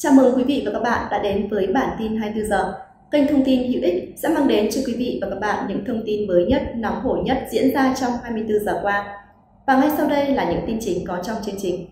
Chào mừng quý vị và các bạn đã đến với Bản tin 24 giờ, kênh thông tin hữu ích sẽ mang đến cho quý vị và các bạn những thông tin mới nhất, nóng hổi nhất diễn ra trong 24 giờ qua. Và ngay sau đây là những tin chính có trong chương trình.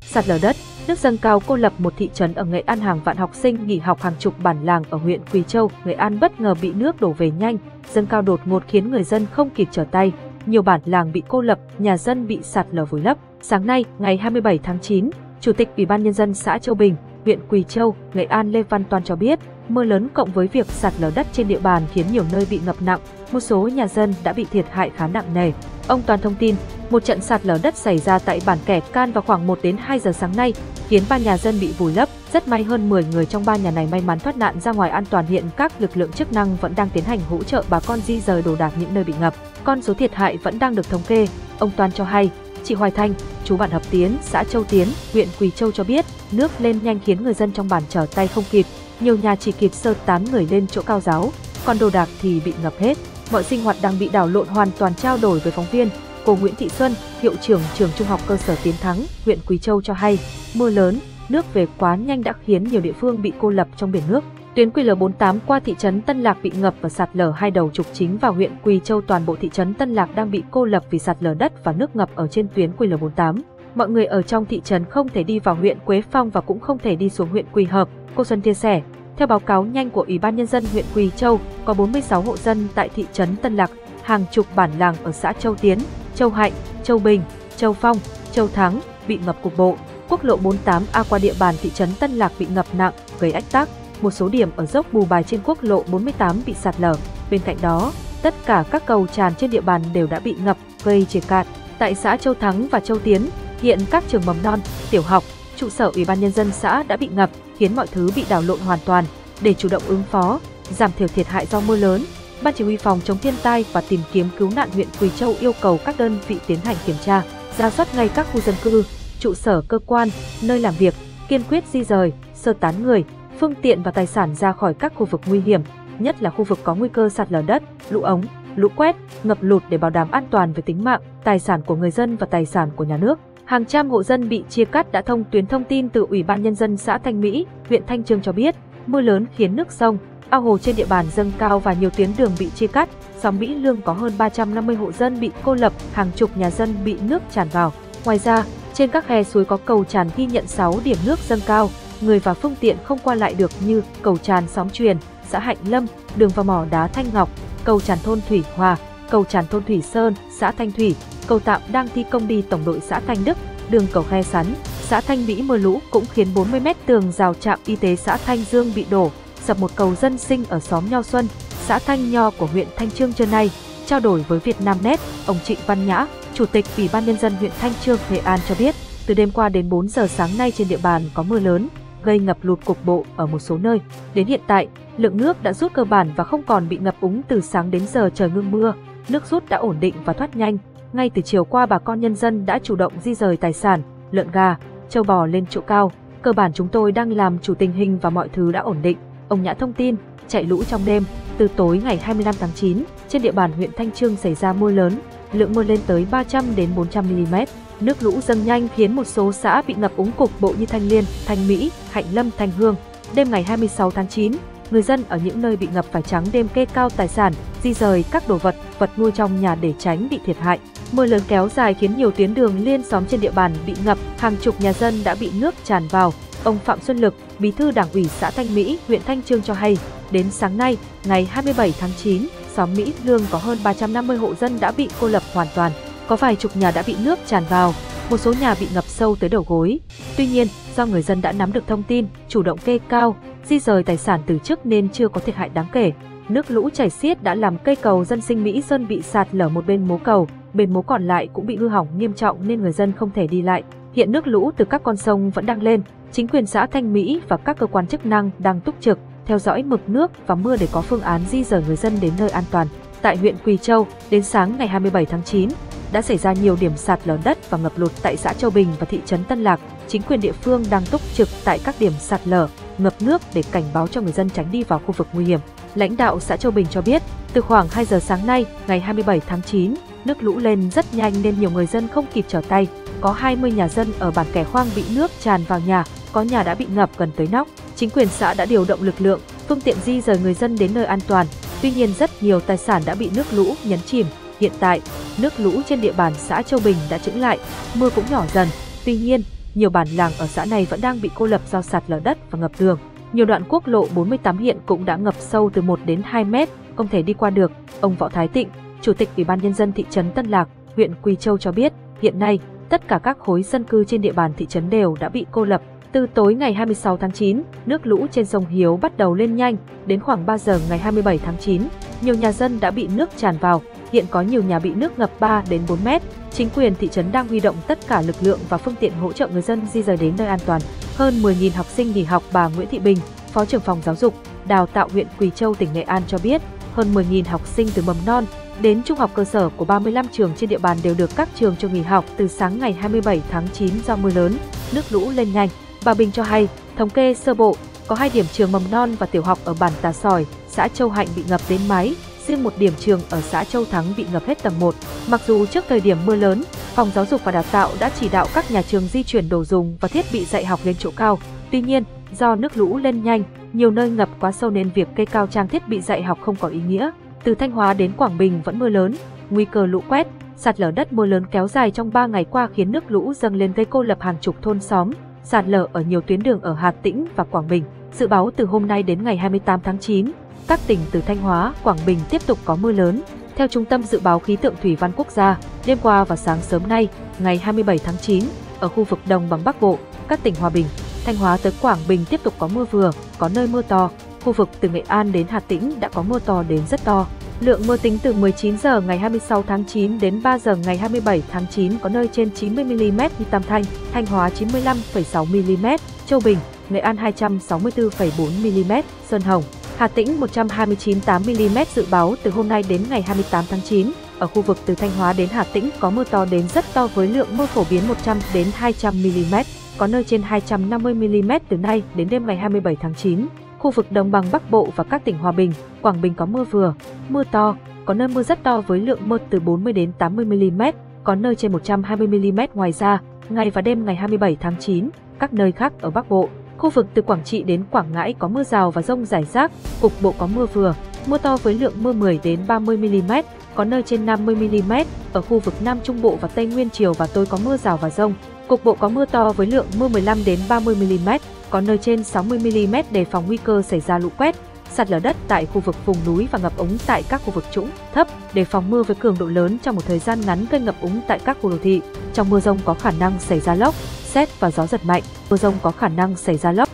Sạt lở đất, nước dâng cao cô lập một thị trấn ở Nghệ An, hàng vạn học sinh nghỉ học, hàng chục bản làng ở huyện Quỳ Châu, Nghệ An bất ngờ bị nước đổ về nhanh, dâng cao đột ngột khiến người dân không kịp trở tay. Nhiều bản làng bị cô lập, nhà dân bị sạt lở vùi lấp. Sáng nay, ngày 27 tháng 9, Chủ tịch Ủy ban Nhân dân xã Châu Bình, huyện Quỳ Châu, Nghệ An Lê Văn Toàn cho biết, mưa lớn cộng với việc sạt lở đất trên địa bàn khiến nhiều nơi bị ngập nặng, một số nhà dân đã bị thiệt hại khá nặng nề. Ông Toàn thông tin, một trận sạt lở đất xảy ra tại bản Kẻ Can vào khoảng 1 đến 2 giờ sáng nay, khiến 3 nhà dân bị vùi lấp. Rất may hơn 10 người trong 3 nhà này may mắn thoát nạn ra ngoài an toàn. Hiện các lực lượng chức năng vẫn đang tiến hành hỗ trợ bà con di rời đồ đạc những nơi bị ngập. Con số thiệt hại vẫn đang được thống kê. Ông Toàn cho hay, chị Hoài Thanh, chú bản Hợp Tiến, xã Châu Tiến, huyện Quỳ Châu cho biết, nước lên nhanh khiến người dân trong bản trở tay không kịp, nhiều nhà chỉ kịp sơ tán người lên chỗ cao giáo, còn đồ đạc thì bị ngập hết. Mọi sinh hoạt đang bị đảo lộn hoàn toàn. Trao đổi với phóng viên, cô Nguyễn Thị Xuân, hiệu trưởng trường Trung học cơ sở Tiến Thắng, huyện Quỳ Châu cho hay, mưa lớn, nước về quá nhanh đã khiến nhiều địa phương bị cô lập trong biển nước. Tuyến QL48 qua thị trấn Tân Lạc bị ngập và sạt lở, 2 đầu trục chính vào huyện Quỳ Châu. Toàn bộ thị trấn Tân Lạc đang bị cô lập vì sạt lở đất và nước ngập ở trên tuyến QL48. Mọi người ở trong thị trấn không thể đi vào huyện Quế Phong và cũng không thể đi xuống huyện Quỳ Hợp, cô Xuân chia sẻ. Theo báo cáo nhanh của Ủy ban Nhân dân huyện Quỳ Châu, có 46 hộ dân tại thị trấn Tân Lạc, hàng chục bản làng ở xã Châu Tiến, Châu Hạnh, Châu Bình, Châu Phong, Châu Thắng bị ngập cục bộ. Quốc lộ 48A qua địa bàn thị trấn Tân Lạc bị ngập nặng, gây ách tắc. Một số điểm ở dốc Bù Bài trên quốc lộ 48 bị sạt lở. Bên cạnh đó, tất cả các cầu tràn trên địa bàn đều đã bị ngập, gây trề cạn. Tại xã Châu Thắng và Châu Tiến, hiện các trường mầm non, tiểu học, trụ sở Ủy ban Nhân dân xã đã bị ngập, khiến mọi thứ bị đảo lộn hoàn toàn. Để chủ động ứng phó, giảm thiểu thiệt hại do mưa lớn, Ban Chỉ huy Phòng chống thiên tai và tìm kiếm cứu nạn huyện Quỳ Châu yêu cầu các đơn vị tiến hành kiểm tra, rà soát ngay các khu dân cư, trụ sở cơ quan, nơi làm việc, kiên quyết di rời, sơ tán người, phương tiện và tài sản ra khỏi các khu vực nguy hiểm, nhất là khu vực có nguy cơ sạt lở đất, lũ ống, lũ quét, ngập lụt để bảo đảm an toàn về tính mạng, tài sản của người dân và tài sản của nhà nước. Hàng trăm hộ dân bị chia cắt đã thông tuyến. Thông tin từ Ủy ban Nhân dân xã Thanh Mỹ, huyện Thanh Chương cho biết, mưa lớn khiến nước sông, ao hồ trên địa bàn dâng cao và nhiều tuyến đường bị chia cắt. Xóm Mỹ Lương có hơn 350 hộ dân bị cô lập, hàng chục nhà dân bị nước tràn vào. Ngoài ra, trên các khe suối có cầu tràn ghi nhận 6 điểm nước dâng cao, người và phương tiện không qua lại được như cầu tràn Xóm Truyền, xã Hạnh Lâm, đường vào mỏ đá Thanh Ngọc, cầu tràn thôn Thủy Hòa, cầu tràn thôn Thủy Sơn, xã Thanh Thủy, cầu tạm đang thi công đi tổng đội xã Thanh Đức, đường cầu Khe Sắn, xã Thanh Mỹ. Mưa lũ cũng khiến 40 mét tường rào trạm y tế xã Thanh Dương bị đổ, sập một cầu dân sinh ở xóm Nho Xuân, xã Thanh Nho của huyện Thanh Chương trưa nay. Trao đổi với Vietnamnet, ông Trịnh Văn Nhã, Chủ tịch Ủy ban Nhân dân huyện Thanh Chương, Nghệ An cho biết, từ đêm qua đến 4 giờ sáng nay trên địa bàn có mưa lớn, gây ngập lụt cục bộ ở một số nơi. Đến hiện tại, lượng nước đã rút cơ bản và không còn bị ngập úng. Từ sáng đến giờ trời ngưng mưa, nước rút đã ổn định và thoát nhanh. Ngay từ chiều qua, bà con nhân dân đã chủ động di rời tài sản, lợn gà, trâu bò lên chỗ cao. Cơ bản chúng tôi đang làm chủ tình hình và mọi thứ đã ổn định, ông Nhã thông tin. Chạy lũ trong đêm, từ tối ngày 25 tháng 9, trên địa bàn huyện Thanh Chương xảy ra mưa lớn, lượng mưa lên tới 300 đến 400 mm. Nước lũ dâng nhanh khiến một số xã bị ngập úng cục bộ như Thanh Liên, Thanh Mỹ, Hạnh Lâm, Thanh Hương. Đêm ngày 26 tháng 9, người dân ở những nơi bị ngập phải trắng đêm kê cao tài sản, di rời các đồ vật, vật nuôi trong nhà để tránh bị thiệt hại. Mưa lớn kéo dài khiến nhiều tuyến đường liên xóm trên địa bàn bị ngập, hàng chục nhà dân đã bị nước tràn vào. Ông Phạm Xuân Lực, Bí thư Đảng ủy xã Thanh Mỹ, huyện Thanh Chương cho hay, đến sáng nay, ngày 27 tháng 9, xóm Mỹ Lương có hơn 350 hộ dân đã bị cô lập hoàn toàn. Có vài chục nhà đã bị nước tràn vào, một số nhà bị ngập sâu tới đầu gối. Tuy nhiên, do người dân đã nắm được thông tin, chủ động kê cao, di rời tài sản từ trước nên chưa có thiệt hại đáng kể. Nước lũ chảy xiết đã làm cây cầu dân sinh Mỹ Sơn bị sạt lở một bên mố cầu, bên mố còn lại cũng bị hư hỏng nghiêm trọng nên người dân không thể đi lại. Hiện nước lũ từ các con sông vẫn đang lên, chính quyền xã Thanh Mỹ và các cơ quan chức năng đang túc trực, theo dõi mực nước và mưa để có phương án di rời người dân đến nơi an toàn. Tại huyện Quỳ Châu, đến sáng ngày 27 tháng 9, đã xảy ra nhiều điểm sạt lở đất và ngập lụt tại xã Châu Bình và thị trấn Tân Lạc. Chính quyền địa phương đang túc trực tại các điểm sạt lở, ngập nước để cảnh báo cho người dân tránh đi vào khu vực nguy hiểm. Lãnh đạo xã Châu Bình cho biết, từ khoảng 2 giờ sáng nay, ngày 27 tháng 9, nước lũ lên rất nhanh nên nhiều người dân không kịp trở tay. có 20 nhà dân ở bản Kẻ Hoang bị nước tràn vào nhà, có nhà đã bị ngập gần tới nóc. Chính quyền xã đã điều động lực lượng, phương tiện di rời người dân đến nơi an toàn. Tuy nhiên rất nhiều tài sản đã bị nước lũ nhấn chìm. Hiện tại, nước lũ trên địa bàn xã Châu Bình đã chững lại, mưa cũng nhỏ dần. Tuy nhiên, nhiều bản làng ở xã này vẫn đang bị cô lập do sạt lở đất và ngập đường. Nhiều đoạn quốc lộ 48 hiện cũng đã ngập sâu từ 1 đến 2 mét, không thể đi qua được. Ông Võ Thái Tịnh, Chủ tịch Ủy ban Nhân dân thị trấn Tân Lạc, huyện Quỳ Châu cho biết, hiện nay, tất cả các khối dân cư trên địa bàn thị trấn đều đã bị cô lập. Từ tối ngày 26 tháng 9, nước lũ trên sông Hiếu bắt đầu lên nhanh, đến khoảng 3 giờ ngày 27 tháng 9, nhiều nhà dân đã bị nước tràn vào, hiện có nhiều nhà bị nước ngập 3 đến 4 mét. Chính quyền thị trấn đang huy động tất cả lực lượng và phương tiện hỗ trợ người dân di rời đến nơi an toàn. Hơn 10.000 học sinh nghỉ học. Bà Nguyễn Thị Bình, Phó trưởng phòng Giáo dục, Đào tạo huyện Quỳ Châu, tỉnh Nghệ An cho biết, hơn 10.000 học sinh từ mầm non đến trung học cơ sở của 35 trường trên địa bàn đều được các trường cho nghỉ học từ sáng ngày 27 tháng 9 do mưa lớn, nước lũ lên nhanh. Bà Bình cho hay, thống kê sơ bộ, có 2 điểm trường mầm non và tiểu học ở bản Tà Sỏi, xã Châu Hạnh bị ngập đến mái, riêng một điểm trường ở xã Châu Thắng bị ngập hết tầng 1. Mặc dù trước thời điểm mưa lớn, Phòng Giáo dục và Đào tạo đã chỉ đạo các nhà trường di chuyển đồ dùng và thiết bị dạy học lên chỗ cao. Tuy nhiên, do nước lũ lên nhanh, nhiều nơi ngập quá sâu nên việc kê cao trang thiết bị dạy học không có ý nghĩa. Từ Thanh Hóa đến Quảng Bình vẫn mưa lớn, nguy cơ lũ quét, sạt lở đất. Mưa lớn kéo dài trong 3 ngày qua khiến nước lũ dâng lên gây cô lập hàng chục thôn xóm, sạt lở ở nhiều tuyến đường ở Hà Tĩnh và Quảng Bình. Dự báo từ hôm nay đến ngày 28 tháng 9, các tỉnh từ Thanh Hóa, Quảng Bình tiếp tục có mưa lớn. Theo Trung tâm Dự báo Khí tượng Thủy văn Quốc gia, đêm qua và sáng sớm nay, ngày 27 tháng 9, ở khu vực Đồng bằng Bắc Bộ, các tỉnh Hòa Bình, Thanh Hóa tới Quảng Bình tiếp tục có mưa vừa, có nơi mưa to. Khu vực từ Nghệ An đến Hà Tĩnh đã có mưa to đến rất to. Lượng mưa tính từ 19 giờ ngày 26 tháng 9 đến 3 giờ ngày 27 tháng 9 có nơi trên 90 mm như Tam Thanh, Thanh Hóa 95,6 mm, Châu Bình, Nghệ An 264,4 mm, Sơn Hồng, Hà Tĩnh 129,8 mm. Dự báo từ hôm nay đến ngày 28 tháng 9, ở khu vực từ Thanh Hóa đến Hà Tĩnh có mưa to đến rất to với lượng mưa phổ biến 100 đến 200 mm, có nơi trên 250 mm từ nay đến đêm ngày 27 tháng 9. Khu vực Đồng bằng Bắc Bộ và các tỉnh Hòa Bình, Quảng Bình có mưa vừa, mưa to, có nơi mưa rất to với lượng mưa từ 40 đến 80 mm, có nơi trên 120 mm. Ngoài ra, ngày và đêm ngày 27 tháng 9, các nơi khác ở Bắc Bộ, khu vực từ Quảng Trị đến Quảng Ngãi có mưa rào và dông rải rác, cục bộ có mưa vừa, mưa to với lượng mưa 10 đến 30 mm, có nơi trên 50 mm. Ở khu vực Nam Trung Bộ và Tây Nguyên chiều và tối có mưa rào và dông, cục bộ có mưa to với lượng mưa 15 đến 30 mm, có nơi trên 60 mm. Đề phòng nguy cơ xảy ra lũ quét, sạt lở đất tại khu vực vùng núi và ngập úng tại các khu vực trũng thấp. Đề phòng mưa với cường độ lớn trong một thời gian ngắn gây ngập úng tại các khu đô thị. Trong mưa dông có khả năng xảy ra lốc, sét và gió giật mạnh. Mưa dông có khả năng xảy ra lốc.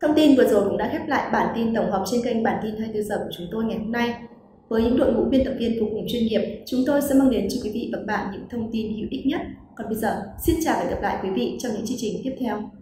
Thông tin vừa rồi cũng đã khép lại bản tin tổng hợp trên kênh Bản tin 24h của chúng tôi ngày hôm nay. Với những đội ngũ biên tập viên vô cùng chuyên nghiệp, chúng tôi sẽ mang đến cho quý vị và các bạn những thông tin hữu ích nhất. Còn bây giờ, xin chào và hẹn gặp lại quý vị trong những chương trình tiếp theo.